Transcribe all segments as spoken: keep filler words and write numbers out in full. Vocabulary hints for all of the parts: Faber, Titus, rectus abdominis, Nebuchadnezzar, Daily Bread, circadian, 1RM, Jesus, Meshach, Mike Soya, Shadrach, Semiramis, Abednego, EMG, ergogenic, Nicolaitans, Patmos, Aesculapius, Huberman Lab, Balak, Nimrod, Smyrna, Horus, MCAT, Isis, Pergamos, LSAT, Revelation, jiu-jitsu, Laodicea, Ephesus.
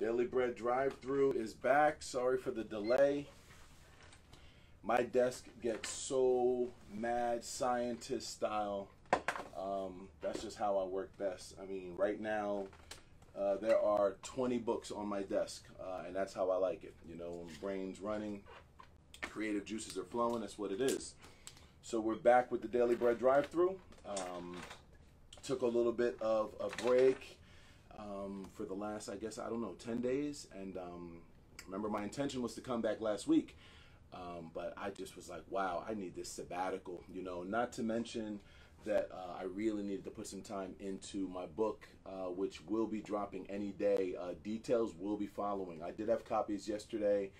Daily Bread drive-thru is back. Sorry for the delay. My desk gets so mad scientist style. Um, that's just how I work best. I mean, right now, uh, there are twenty books on my desk, uh, and that's how I like it. You know, when brain's running, creative juices are flowing, that's what it is. So we're back with the Daily Bread drive-thru. Um, took a little bit of a break. Um, for the last, I guess, I don't know, ten days. And um, remember, my intention was to come back last week. Um, but I just was like, wow, I need this sabbatical, you know, not to mention that uh, I really needed to put some time into my book, uh, which will be dropping any day. Uh, details will be following. I did have copies yesterday.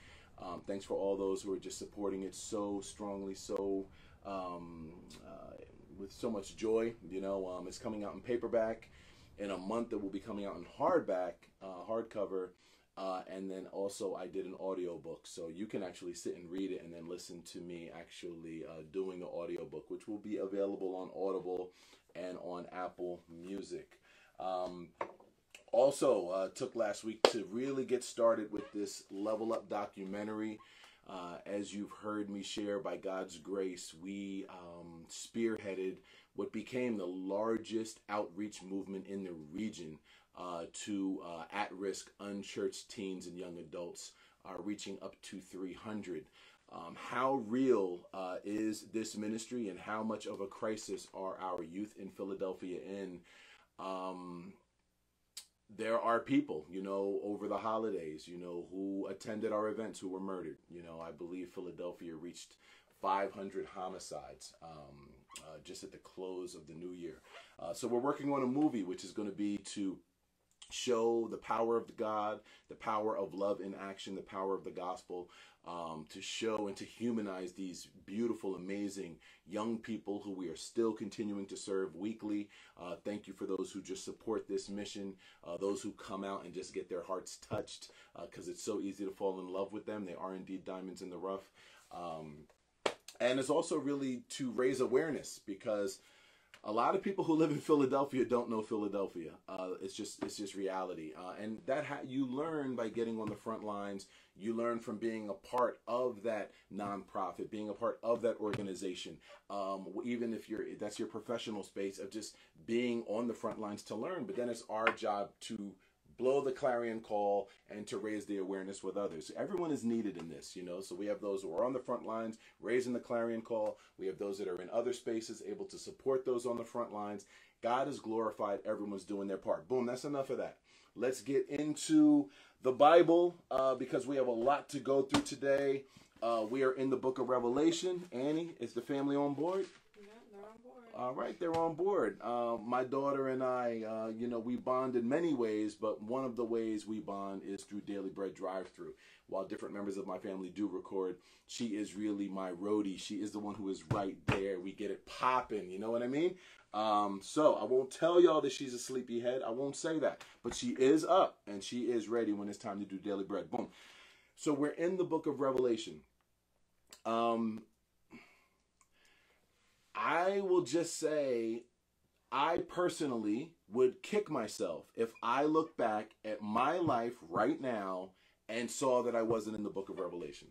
Um, thanks for all those who are just supporting it so strongly, so um, uh, with so much joy. You know, um, it's coming out in paperback. In a month, it will be coming out in hardback, uh, hardcover, uh, and then also I did an audiobook, so you can actually sit and read it and then listen to me actually uh, doing the audiobook, which will be available on Audible and on Apple Music. Um, also, uh, took last week to really get started with this Level Up documentary. Uh, as you've heard me share, by God's grace, we um, spearheaded what became the largest outreach movement in the region uh, to uh, at-risk unchurched teens and young adults, uh, reaching up to three hundred. Um, how real uh, is this ministry, and how much of a crisis are our youth in Philadelphia in? Um, there are people, you know, over the holidays, you know, who attended our events who were murdered. You know, I believe Philadelphia reached five hundred homicides um, uh, just at the close of the new year. Uh, so we're working on a movie which is going to be to show the power of God, the power of love in action, the power of the gospel, um, to show and to humanize these beautiful, amazing young people who we are still continuing to serve weekly. Uh, thank you for those who just support this mission, uh, those who come out and just get their hearts touched, because uh, it's so easy to fall in love with them. They are indeed diamonds in the rough. Um, And it's also really to raise awareness, because a lot of people who live in Philadelphia don't know Philadelphia. Uh, it's just it's just reality. Uh, and that ha you learn by getting on the front lines. You learn from being a part of that nonprofit, being a part of that organization. Um, even if you're that's your professional space of just being on the front lines to learn. But then it's our job to blow the clarion call and to raise the awareness with others. Everyone is needed in this, you know, so we have those who are on the front lines raising the clarion call. We have those that are in other spaces able to support those on the front lines. God is glorified. Everyone's doing their part. Boom, that's enough of that. Let's get into the Bible uh, because we have a lot to go through today. Uh, we are in the book of Revelation. Annie, is the family on board? All right, they're on board. Uh, my daughter and I, uh, you know, we bond in many ways, but one of the ways we bond is through Daily Bread drive-thru. While different members of my family do record, she is really my roadie. She is the one who is right there. We get it popping, you know what I mean? Um, so I won't tell y'all that she's a sleepyhead. I won't say that, but she is up and she is ready when it's time to do Daily Bread. Boom. So we're in the book of Revelation. Um... I will just say, I personally would kick myself if I look back at my life right now and saw that I wasn't in the book of Revelation.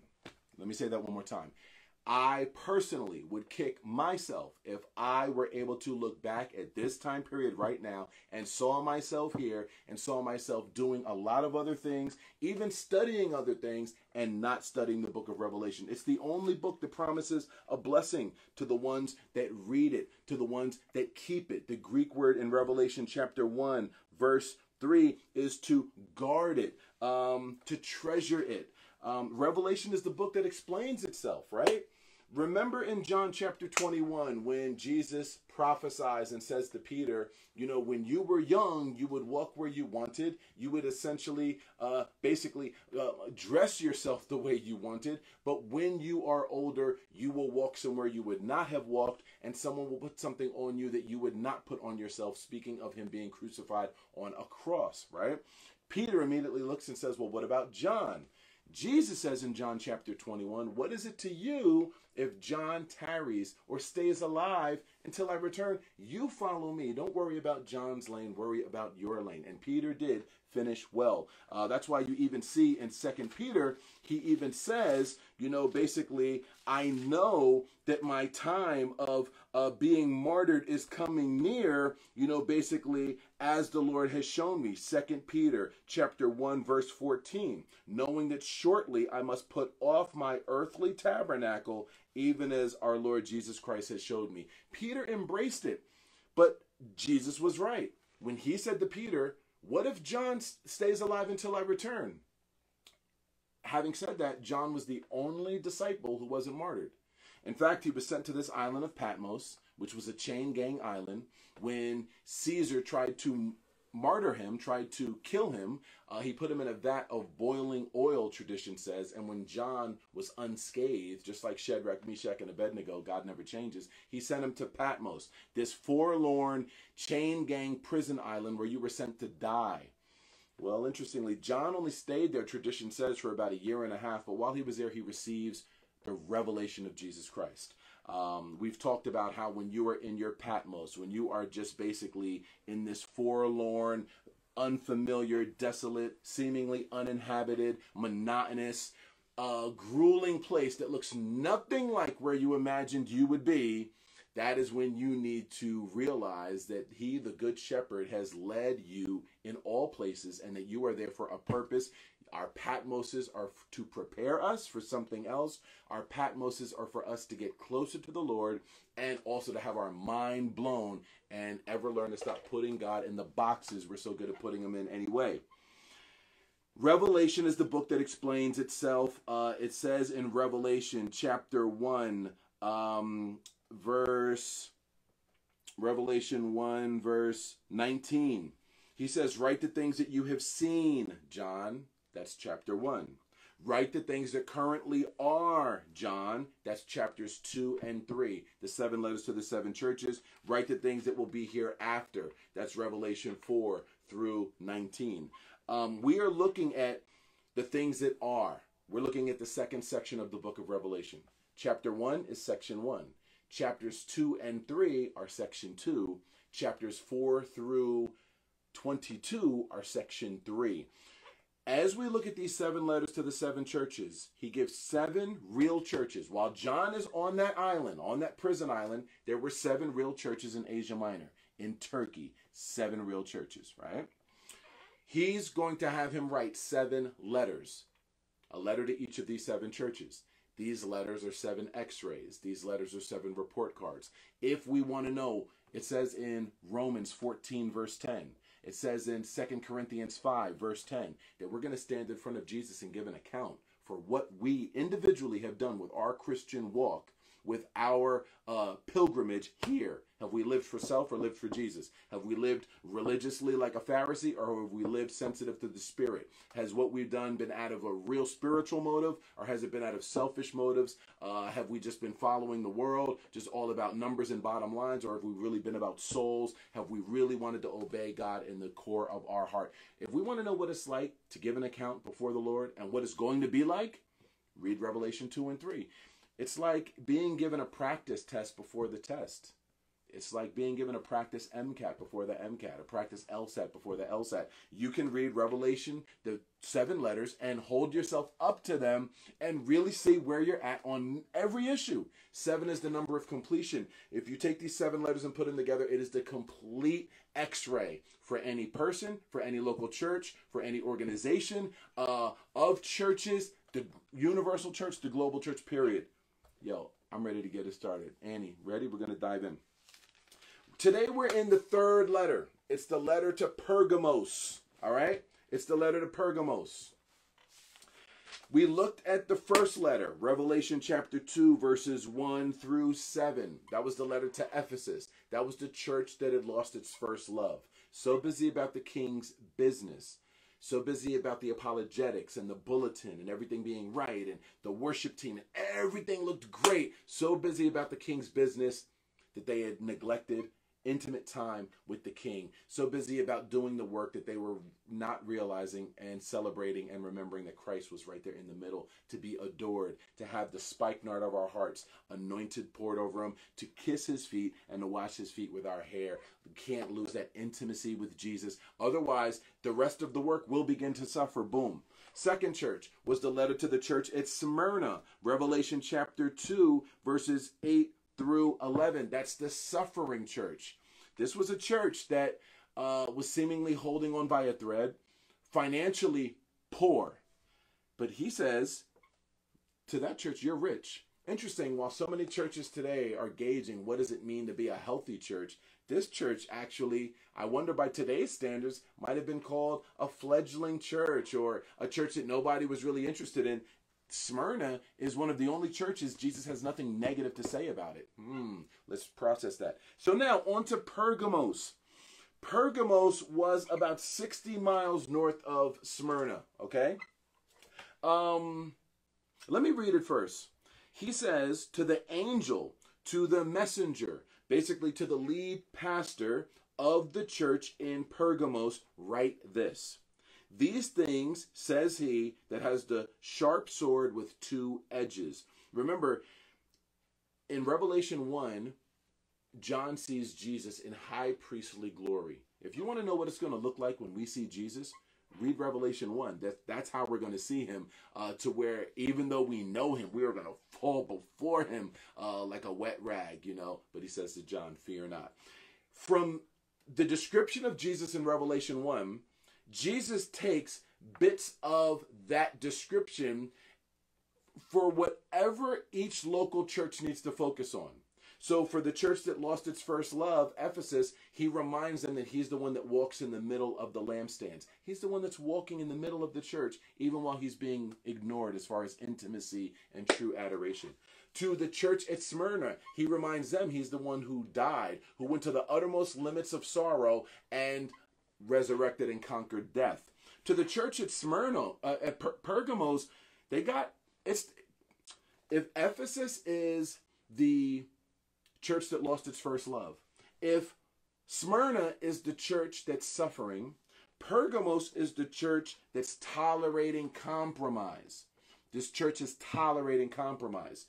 Let me say that one more time. I personally would kick myself if I were able to look back at this time period right now and saw myself here and saw myself doing a lot of other things, even studying other things, and not studying the book of Revelation. It's the only book that promises a blessing to the ones that read it, to the ones that keep it. The Greek word in Revelation chapter one, verse three, is to guard it, um, to treasure it. Um, Revelation is the book that explains itself, right? Remember in John chapter twenty-one, when Jesus prophesies and says to Peter, you know, when you were young, you would walk where you wanted. You would essentially, uh, basically uh, dress yourself the way you wanted. But when you are older, you will walk somewhere you would not have walked, and someone will put something on you that you would not put on yourself, speaking of him being crucified on a cross, right? Peter immediately looks and says, well, what about John? Jesus says in John chapter twenty-one, what is it to you If John tarries or stays alive until I return, you follow me. Don't worry about John's lane. Worry about your lane. And Peter did finish well. Uh, that's why you even see in Second Peter, he even says, you know, basically, I know that my time of uh, being martyred is coming near, you know, basically, as the Lord has shown me. Second Peter chapter one, verse fourteen, knowing that shortly I must put off my earthly tabernacle, even as our Lord Jesus Christ has showed me. Peter embraced it, but Jesus was right. When he said to Peter, what if John stays alive until I return? Having said that, John was the only disciple who wasn't martyred. In fact, he was sent to this island of Patmos, which was a chain gang island. When Caesar tried to martyr him, tried to kill him, uh, he put him in a vat of boiling oil, tradition says. And when John was unscathed, just like Shadrach, Meshach, and Abednego, God never changes, he sent him to Patmos, this forlorn chain gang prison island where you were sent to die. Well, interestingly, John only stayed there, tradition says, for about a year and a half. But while he was there, he receives the revelation of Jesus Christ. Um, we've talked about how when you are in your Patmos, when you are just basically in this forlorn, unfamiliar, desolate, seemingly uninhabited, monotonous, uh, grueling place that looks nothing like where you imagined you would be, that is when you need to realize that he, the Good Shepherd, has led you in all places and that you are there for a purpose. Our Patmoses are to prepare us for something else. Our Patmoses are for us to get closer to the Lord and also to have our mind blown and ever learn to stop putting God in the boxes we're so good at putting him in anyway. Revelation is the book that explains itself. Uh, it says in Revelation chapter one, um, verse, Revelation one, verse nineteen. He says, write the things that you have seen, John. That's chapter one. Write the things that currently are, John. That's chapters two and three. The seven letters to the seven churches. Write the things that will be hereafter. That's Revelation four through nineteen. Um, we are looking at the things that are. We're looking at the second section of the book of Revelation. Chapter one is section one. Chapters two and three are section two. Chapters four through twenty-two are section three. As we look at these seven letters to the seven churches, he gives seven real churches. While John is on that island, on that prison island, there were seven real churches in Asia Minor, in Turkey, seven real churches, right? He's going to have him write seven letters, a letter to each of these seven churches. These letters are seven x-rays. These letters are seven report cards. If we want to know, it says in Romans fourteen, verse ten, it says in Second Corinthians five, verse ten, that we're going to stand in front of Jesus and give an account for what we individually have done with our Christian walk, with our uh, pilgrimage here. Have we lived for self or lived for Jesus? Have we lived religiously like a Pharisee, or have we lived sensitive to the Spirit? Has what we've done been out of a real spiritual motive, or has it been out of selfish motives? Uh, have we just been following the world, just all about numbers and bottom lines, or have we really been about souls? Have we really wanted to obey God in the core of our heart? If we want to know what it's like to give an account before the Lord and what it's going to be like, read Revelation two and three. It's like being given a practice test before the test. It's like being given a practice MCAT before the MCAT, a practice LSAT before the LSAT. You can read Revelation, the seven letters, and hold yourself up to them and really see where you're at on every issue. Seven is the number of completion. If you take these seven letters and put them together, it is the complete x-ray for any person, for any local church, for any organization, uh, of churches, the universal church, the global church, period. Yo, I'm ready to get it started. Annie, ready? We're going to dive in. Today we're in the third letter. It's the letter to Pergamos, all right? It's the letter to Pergamos. We looked at the first letter, Revelation chapter two, verses one through seven. That was the letter to Ephesus. That was the church that had lost its first love. So busy about the king's business. So busy about the apologetics and the bulletin and everything being right and the worship team and everything looked great. So busy about the king's business that they had neglected intimate time with the king, so busy about doing the work that they were not realizing and celebrating and remembering that Christ was right there in the middle, to be adored, to have the spikenard of our hearts anointed, poured over him, to kiss his feet and to wash his feet with our hair. We can't lose that intimacy with Jesus. Otherwise, the rest of the work will begin to suffer. Boom. Second church was the letter to the church at Smyrna, Revelation chapter two, verses eight through eleven. That's the suffering church. This was a church that uh, was seemingly holding on by a thread, financially poor. But he says to that church, you're rich. Interesting, while so many churches today are gauging what does it mean to be a healthy church, this church actually, I wonder by today's standards, might have been called a fledgling church or a church that nobody was really interested in. Smyrna is one of the only churches Jesus has nothing negative to say about it. Hmm, let's process that. So now on to Pergamos. Pergamos was about sixty miles north of Smyrna, okay? Um, let me read it first. He says, to the angel, to the messenger, basically to the lead pastor of the church in Pergamos, write this. These things, says he, that has the sharp sword with two edges. Remember, in Revelation one, John sees Jesus in high priestly glory. If you want to know what it's going to look like when we see Jesus, read Revelation one. That, that's how we're going to see him, uh, to where even though we know him, we are going to fall before him uh, like a wet rag, you know. But he says to John, fear not. From the description of Jesus in Revelation one, Jesus takes bits of that description for whatever each local church needs to focus on. So for the church that lost its first love, Ephesus, he reminds them that he's the one that walks in the middle of the lampstands. He's the one that's walking in the middle of the church, even while he's being ignored as far as intimacy and true adoration. To the church at Smyrna, he reminds them he's the one who died, who went to the uttermost limits of sorrow and resurrected and conquered death. To the church at Smyrna, uh, at per Pergamos, they got, it's, if Ephesus is the church that lost its first love, if Smyrna is the church that's suffering, Pergamos is the church that's tolerating compromise. This church is tolerating compromise.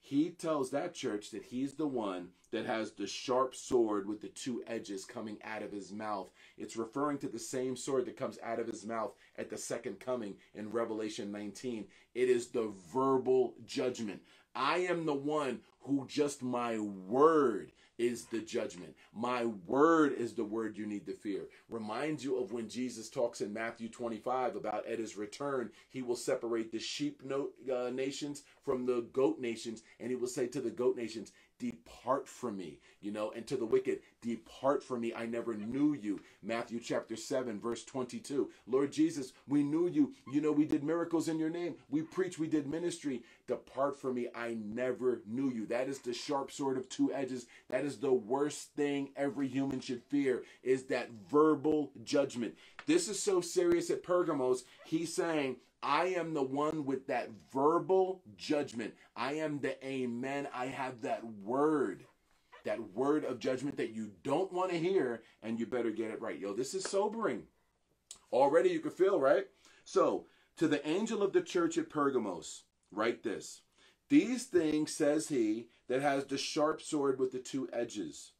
He tells that church that he's the one that has the sharp sword with the two edges coming out of his mouth. It's referring to the same sword that comes out of his mouth at the second coming in Revelation nineteen. It is the verbal judgment. I am the one who, just my word is the judgment. My word is the word you need to fear. Reminds you of when Jesus talks in Matthew twenty-five about at his return, he will separate the sheep nations from the goat nations, and he will say to the goat nations, depart from me, you know, and to the wicked, depart from me, I never knew you. Matthew chapter seven, verse twenty-two. Lord Jesus, we knew you. You know, we did miracles in your name. We preached, we did ministry. Depart from me, I never knew you. That is the sharp sword of two edges. That is the worst thing every human should fear, is that verbal judgment. This is so serious at Pergamos. He's saying, I am the one with that verbal judgment. I am the amen. I have that word, that word of judgment that you don't want to hear, and you better get it right. Yo, this is sobering. Already you can feel, right? So, to the angel of the church at Pergamos, write this. These things, says he, that has the sharp sword with the two edges.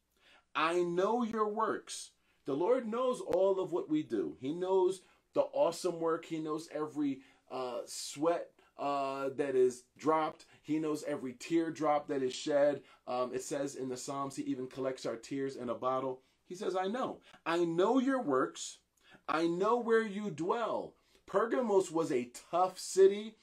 I know your works. The Lord knows all of what we do. He knows the awesome work. He knows every Uh, sweat uh, that is dropped. He knows every teardrop that is shed. Um, it says in the Psalms, he even collects our tears in a bottle. He says, I know. I know your works. I know where you dwell. Pergamos was a tough city.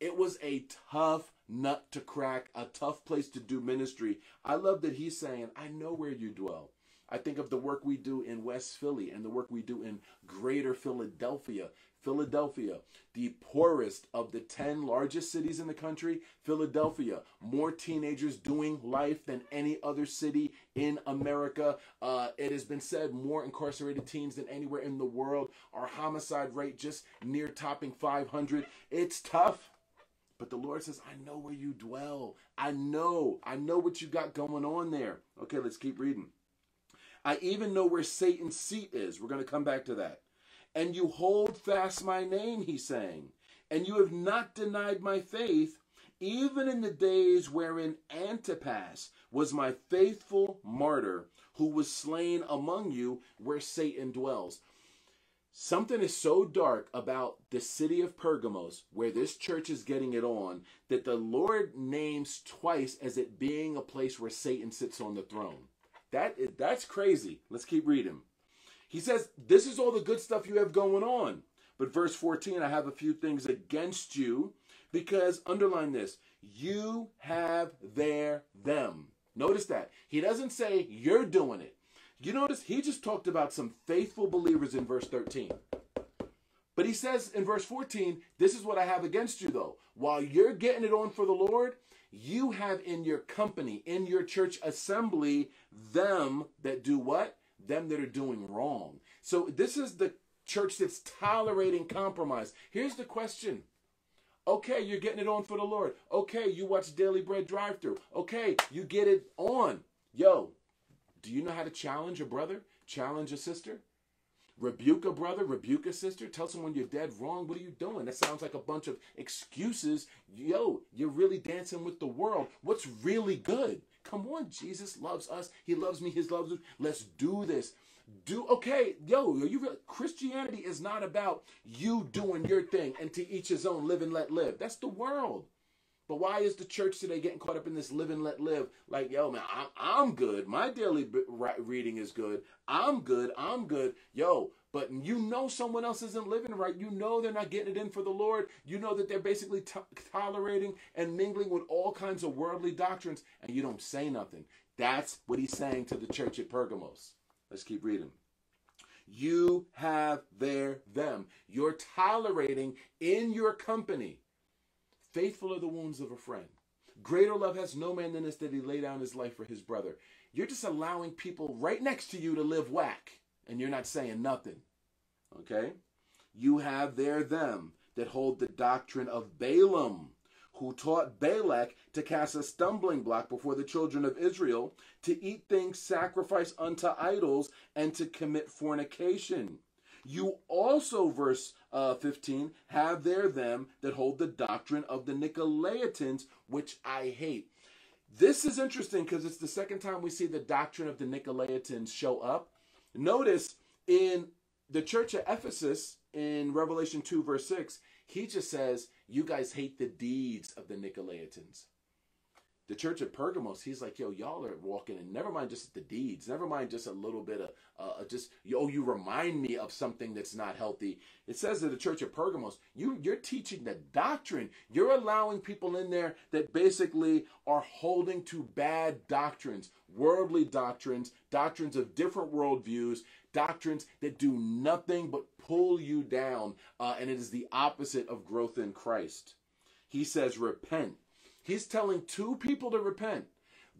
It was a tough nut to crack, a tough place to do ministry. I love that he's saying, I know where you dwell. I think of the work we do in West Philly and the work we do in greater Philadelphia. Philadelphia, the poorest of the ten largest cities in the country. Philadelphia, more teenagers doing life than any other city in America. Uh, it has been said more incarcerated teens than anywhere in the world. Our homicide rate just near topping five hundred. It's tough. But the Lord says, I know where you dwell. I know. I know what you got going on there. Okay, let's keep reading. I even know where Satan's seat is. We're going to come back to that. And you hold fast my name, he sang, and you have not denied my faith, even in the days wherein Antipas was my faithful martyr, who was slain among you where Satan dwells. Something is so dark about the city of Pergamos, where this church is getting it on, that the Lord names twice as it being a place where Satan sits on the throne. That is, that's crazy. Let's keep reading. He says, this is all the good stuff you have going on. But verse fourteen, I have a few things against you, because, underline this, you have their them. Notice that. He doesn't say you're doing it. You notice he just talked about some faithful believers in verse thirteen. But he says in verse fourteen, this is what I have against you though. While you're getting it on for the Lord, you have in your company, in your church assembly, them that do what? Them that are doing wrong. So this is the church that's tolerating compromise. Here's the question. Okay, you're getting it on for the Lord. Okay, you watch Daily Bread drive-thru. Okay, you get it on. Yo, do you know how to challenge a brother? Challenge a sister? Rebuke a brother? Rebuke a sister? Tell someone you're dead wrong? What are you doing? That sounds like a bunch of excuses. Yo, you're really dancing with the world. What's really good? Come on, Jesus loves us. He loves me. He loves us. Let's do this. Do okay, yo, are you real? Christianity is not about you doing your thing and to each his own, live and let live. That's the world. But why is the church today getting caught up in this live and let live? Like, yo, man, I'm, I'm good. My daily reading is good. I'm good. I'm good. Yo, but you know someone else isn't living right. You know they're not getting it in for the Lord. You know that they're basically to tolerating and mingling with all kinds of worldly doctrines, and you don't say nothing. That's what he's saying to the church at Pergamos. Let's keep reading. You have their them. You're tolerating in your company. Faithful are the wounds of a friend. Greater love has no man than this, that he lay down his life for his brother. You're just allowing people right next to you to live whack, and you're not saying nothing. Okay? You have there them that hold the doctrine of Balaam, who taught Balak to cast a stumbling block before the children of Israel, to eat things sacrificed unto idols, and to commit fornication. You also, verse uh, fifteen, have there them that hold the doctrine of the Nicolaitans, which I hate. This is interesting because it's the second time we see the doctrine of the Nicolaitans show up. Notice in the church of Ephesus in Revelation two, verse six, he just says, you guys hate the deeds of the Nicolaitans. The church at Pergamos, he's like, yo, y'all are walking in. Never mind just the deeds. Never mind just a little bit of, uh, just, yo, you remind me of something that's not healthy. It says that the church at Pergamos, you, you're teaching the doctrine. You're allowing people in there that basically are holding to bad doctrines, worldly doctrines, doctrines of different worldviews, doctrines that do nothing but pull you down. Uh, and it is the opposite of growth in Christ. He says, repent. He's telling two people to repent.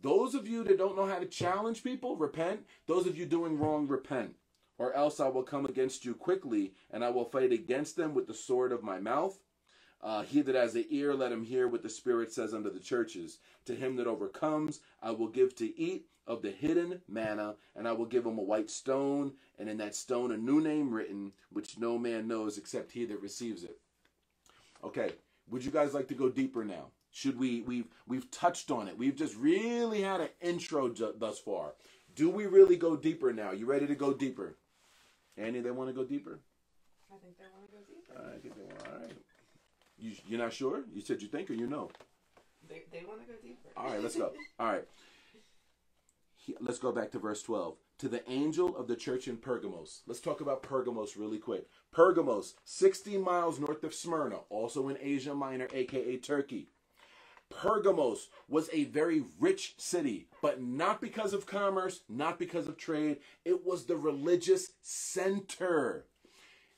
Those of you that don't know how to challenge people, repent. Those of you doing wrong, repent. Or else I will come against you quickly, and I will fight against them with the sword of my mouth. Uh, he that has an ear, let him hear what the Spirit says unto the churches. To him that overcomes, I will give to eat of the hidden manna, and I will give him a white stone, and in that stone a new name written, which no man knows except he that receives it. Okay, would you guys like to go deeper now? Should we, we've, we've touched on it. We've just really had an intro thus far. Do we really go deeper now? You ready to go deeper? Annie, they want to go deeper? I think they want to go deeper. All right, I think they want, all right. You, you're not sure? You said you think or you know? They, they want to go deeper. All right, let's go. All right. He, let's go back to verse twelve. To the angel of the church in Pergamos. Let's talk about Pergamos really quick. Pergamos, sixteen miles north of Smyrna, also in Asia Minor, a k a. Turkey. Pergamos was a very rich city, but not because of commerce, not because of trade. It was the religious center.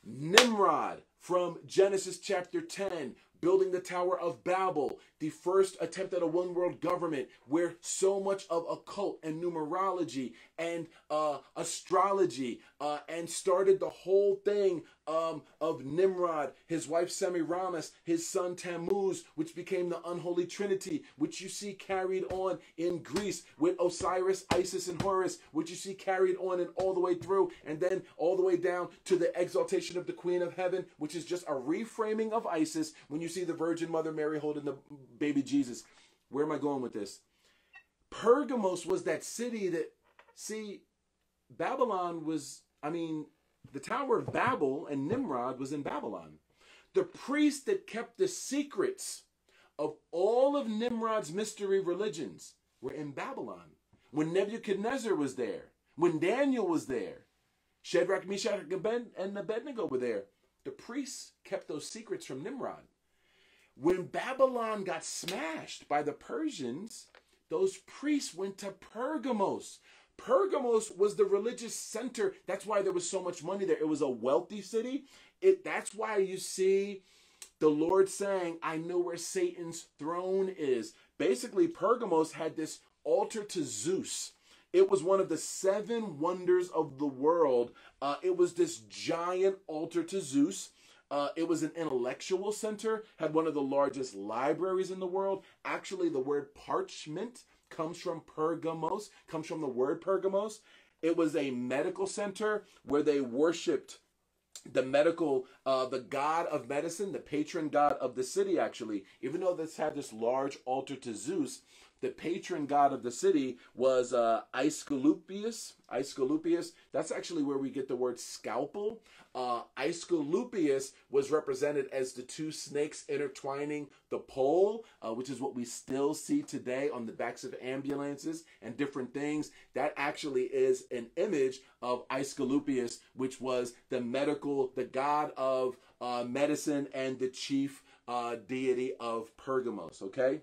Nimrod from Genesis chapter ten, building the Tower of Babel, the first attempt at a one world government where so much of occult and numerology and uh, astrology uh, and started the whole thing um, of Nimrod, his wife Semiramis, his son Tammuz, which became the unholy trinity, which you see carried on in Greece with Osiris, Isis, and Horus, which you see carried on and all the way through, and then all the way down to the exaltation of the Queen of Heaven, which is just a reframing of Isis when you see the Virgin Mother Mary holding the baby Jesus. Where am I going with this? Pergamos was that city that, see, Babylon was, I mean, the Tower of Babel and Nimrod was in Babylon. The priest that kept the secrets of all of Nimrod's mystery religions were in Babylon. When Nebuchadnezzar was there, when Daniel was there, Shadrach, Meshach, and Abednego were there, the priests kept those secrets from Nimrod. When Babylon got smashed by the Persians, those priests went to Pergamos. Pergamos was the religious center. That's why there was so much money there. It was a wealthy city. It, that's why you see the Lord saying, I know where Satan's throne is. Basically, Pergamos had this altar to Zeus. It was one of the seven wonders of the world. Uh, it was this giant altar to Zeus. Uh, it was an intellectual center, had one of the largest libraries in the world. Actually, the word parchment comes from Pergamos, comes from the word Pergamos. It was a medical center where they worshipped the medical, uh, the god of medicine, the patron god of the city, actually. Even though this had this large altar to Zeus, the patron god of the city was uh, Aesculapius. Aesculapius, that's actually where we get the word scalpel. Uh, Aesculapius was represented as the two snakes intertwining the pole, uh, which is what we still see today on the backs of ambulances and different things. That actually is an image of Aesculapius, which was the medical, the god of uh, medicine and the chief uh, deity of Pergamos, okay?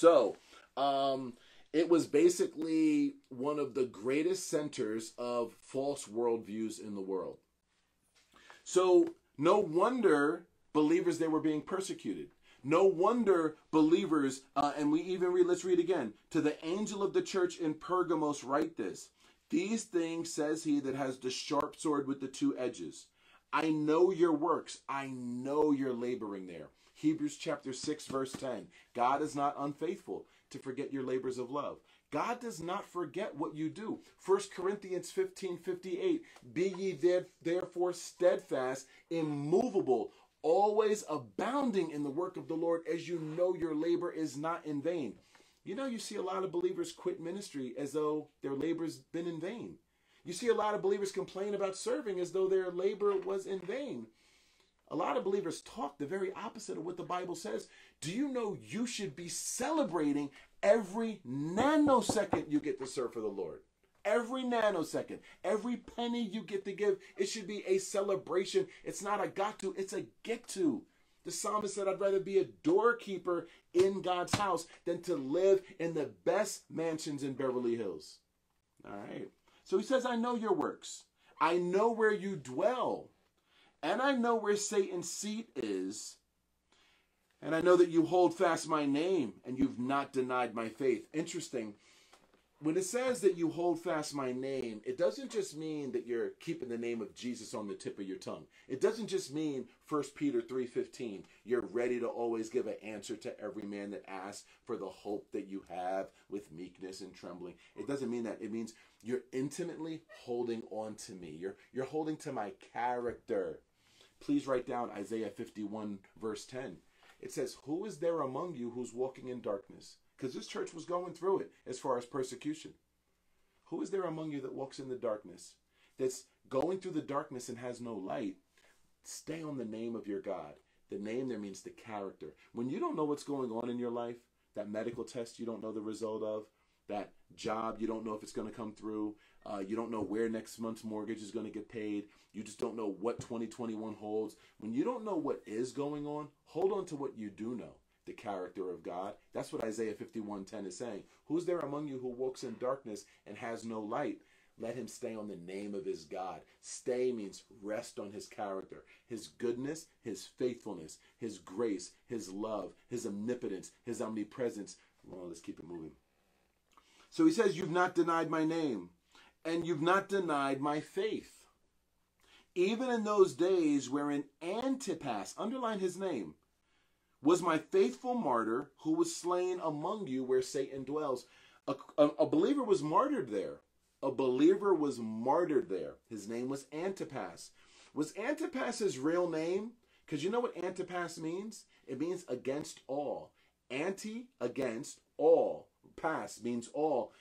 So, Um, it was basically one of the greatest centers of false worldviews in the world. So no wonder believers, they were being persecuted. No wonder believers, uh, and we even read, let's read again, to the angel of the church in Pergamos write this, these things says he that has the sharp sword with the two edges. I know your works. I know you're laboring there. Hebrews chapter six, verse ten. God is not unfaithful to forget your labors of love. God does not forget what you do. First Corinthians fifteen fifty-eight, be ye therefore steadfast, immovable, always abounding in the work of the Lord, as you know your labor is not in vain. You know, you see a lot of believers quit ministry as though their labor's been in vain. You see a lot of believers complain about serving as though their labor was in vain. A lot of believers talk the very opposite of what the Bible says. Do you know you should be celebrating every nanosecond you get to serve for the Lord? Every nanosecond, every penny you get to give, it should be a celebration. It's not a got to, it's a get to. The psalmist said, I'd rather be a doorkeeper in God's house than to live in the best mansions in Beverly Hills. All right. So he says, I know your works. I know where you dwell. And I know where Satan's seat is. And I know that you hold fast my name and you've not denied my faith. Interesting. When it says that you hold fast my name, it doesn't just mean that you're keeping the name of Jesus on the tip of your tongue. It doesn't just mean First Peter three fifteen, you're ready to always give an answer to every man that asks for the hope that you have with meekness and trembling. It doesn't mean that. It means you're intimately holding on to me. You're, you're holding to my character. Please write down Isaiah fifty-one verse ten. It says, who is there among you who's walking in darkness? Because this church was going through it as far as persecution. Who is there among you that walks in the darkness, that's going through the darkness and has no light? Stay on the name of your God. The name there means the character. When you don't know what's going on in your life, that medical test you don't know the result of, that job you don't know if it's going to come through, uh, you don't know where next month's mortgage is going to get paid, you just don't know what twenty twenty-one holds. When you don't know what is going on, hold on to what you do know. The character of God. That's what Isaiah fifty-one ten is saying. Who's there among you who walks in darkness and has no light? Let him stay on the name of his God. Stay means rest on his character, his goodness, his faithfulness, his grace, his love, his omnipotence, his omnipresence. Well, let's keep it moving. So he says, you've not denied my name, and you've not denied my faith. Even in those days wherein Antipas, underline his name, was my faithful martyr who was slain among you where Satan dwells. A, a, a believer was martyred there. A believer was martyred there. His name was Antipas. Was Antipas his real name? Because you know what Antipas means? It means against all. Anti, against, all. Pass means all.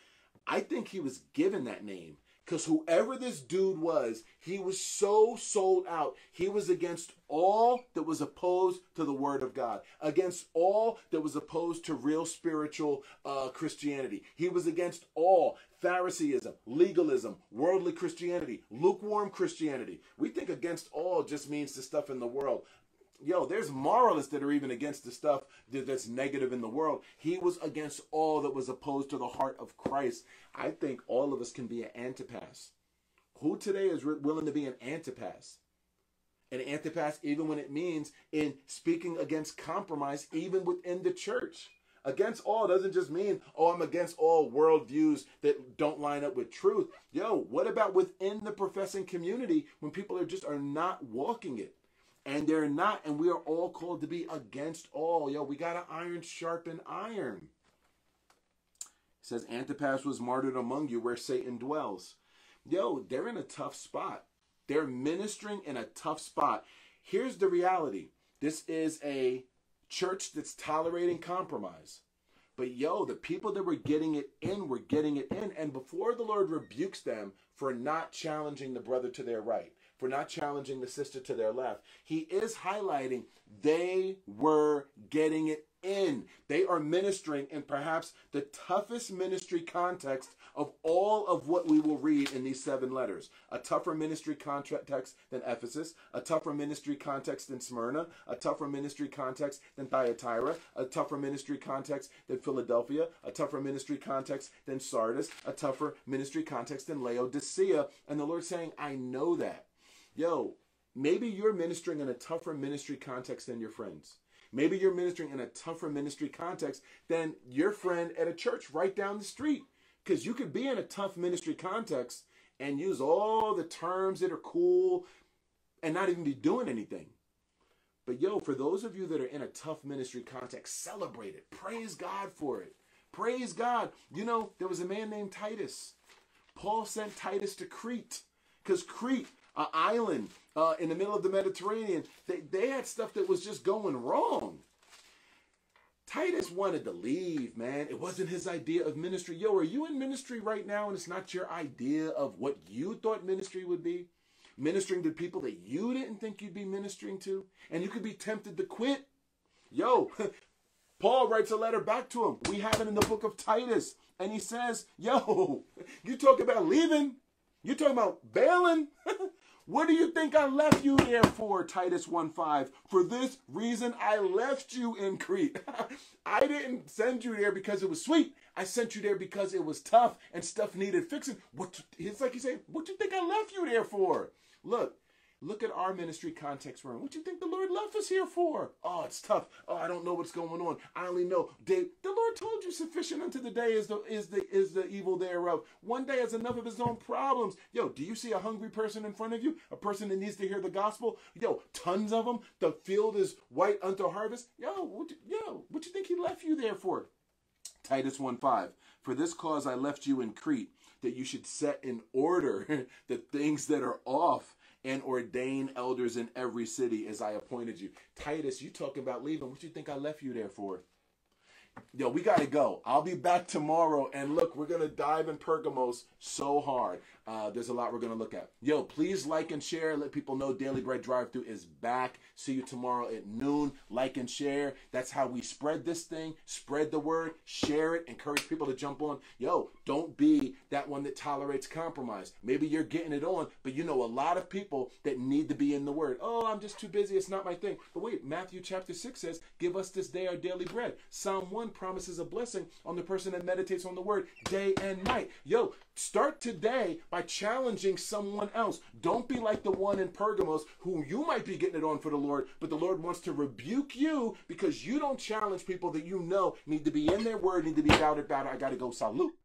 I think he was given that name. Because whoever this dude was, he was so sold out. He was against all that was opposed to the Word of God. Against all that was opposed to real spiritual uh, Christianity. He was against all Phariseeism, legalism, worldly Christianity, lukewarm Christianity. We think against all just means the stuff in the world. Yo, there's moralists that are even against the stuff that's negative in the world. He was against all that was opposed to the heart of Christ. I think all of us can be an Antipas. Who today is willing to be an Antipas? An Antipas, even when it means in speaking against compromise, even within the church. Against all doesn't just mean, oh, I'm against all worldviews that don't line up with truth. Yo, what about within the professing community when people are just are not walking it? And they're not, and we are all called to be against all. Yo, we got to iron sharpen iron. It says, Antipas was martyred among you where Satan dwells. Yo, they're in a tough spot. They're ministering in a tough spot. Here's the reality. This is a church that's tolerating compromise. But yo, the people that were getting it in were getting it in. And before the Lord rebukes them for not challenging the brother to their right, for not challenging the sister to their left, he is highlighting they were getting it in. They are ministering in perhaps the toughest ministry context of all of what we will read in these seven letters. A tougher ministry context than Ephesus, a tougher ministry context than Smyrna, a tougher ministry context than Thyatira, a tougher ministry context than Philadelphia, a tougher ministry context than Sardis, a tougher ministry context than Laodicea. And the Lord's saying, I know that. Yo, maybe you're ministering in a tougher ministry context than your friends. Maybe you're ministering in a tougher ministry context than your friend at a church right down the street. Because you could be in a tough ministry context and use all the terms that are cool and not even be doing anything. But yo, for those of you that are in a tough ministry context, celebrate it. Praise God for it. Praise God. You know, there was a man named Titus. Paul sent Titus to Crete because Crete, an island uh, in the middle of the Mediterranean. They, they had stuff that was just going wrong. Titus wanted to leave, man. It wasn't his idea of ministry. Yo, are you in ministry right now and it's not your idea of what you thought ministry would be? Ministering to people that you didn't think you'd be ministering to? And you could be tempted to quit? Yo, Paul writes a letter back to him. We have it in the book of Titus. And he says, yo, you talk about leaving? You talking about bailing? What do you think I left you there for, Titus one five? For this reason I left you in Crete. I didn't send you there because it was sweet. I sent you there because it was tough and stuff needed fixing. What you, it's like you say, what do you think I left you there for? Look, look at our ministry context room. What do you think the Lord left us here for? Oh, it's tough. Oh, I don't know what's going on. I only know day. The Lord told you sufficient unto the day is the, is the, is the evil thereof. One day has enough of his own problems. Yo, do you see a hungry person in front of you? A person that needs to hear the gospel? Yo, tons of them. The field is white unto harvest. Yo, what do, yo, what do you think he left you there for? Titus one five, for this cause I left you in Crete, that you should set in order the things that are off, and ordain elders in every city as I appointed you. Titus, you talking about leaving. What do you think I left you there for? Yo, we got to go. I'll be back tomorrow. And look, we're going to dive in Pergamos so hard. Uh, there's a lot we're going to look at. Yo, please like and share. Let people know Daily Bread Drive-Thru is back. See you tomorrow at noon. Like and share. That's how we spread this thing. Spread the word. Share it. Encourage people to jump on. Yo, don't be that one that tolerates compromise. Maybe you're getting it on, but you know a lot of people that need to be in the word. Oh, I'm just too busy. It's not my thing. But wait, Matthew chapter six says, give us this day our daily bread. Psalm one promises a blessing on the person that meditates on the word day and night. Yo, start today by challenging someone else. Don't be like the one in Pergamos who you might be getting it on for the Lord, but the Lord wants to rebuke you because you don't challenge people that you know need to be in their word, need to be doubted about it. I got to go salute.